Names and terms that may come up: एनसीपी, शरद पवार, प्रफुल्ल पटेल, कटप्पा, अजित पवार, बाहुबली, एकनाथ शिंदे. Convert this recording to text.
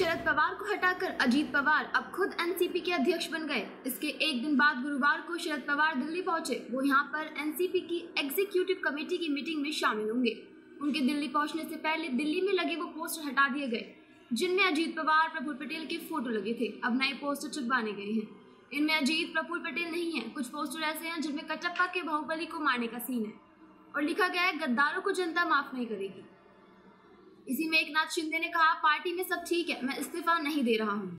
शरद पवार को हटाकर अजित पवार अब खुद एनसीपी के अध्यक्ष बन गए। इसके एक दिन बाद गुरुवार को शरद पवार दिल्ली पहुंचे। वो यहां पर एनसीपी की एग्जीक्यूटिव कमेटी की मीटिंग में शामिल होंगे। उनके दिल्ली पहुंचने से पहले दिल्ली में लगे वो पोस्टर हटा दिए गए, जिनमें अजित पवार, प्रफुल्ल पटेल के फोटो लगे थे। अब नए पोस्टर चिपवाने गए हैं। इनमें अजित, प्रफुल्ल पटेल नहीं है। कुछ पोस्टर ऐसे हैं जिनमें कटप्पा के बाहुबली को मारने का सीन है और लिखा गया है, गद्दारों को जनता माफ नहीं करेगी। इसी में एकनाथ शिंदे ने कहा, पार्टी में सब ठीक है, मैं इस्तीफा नहीं दे रहा हूं।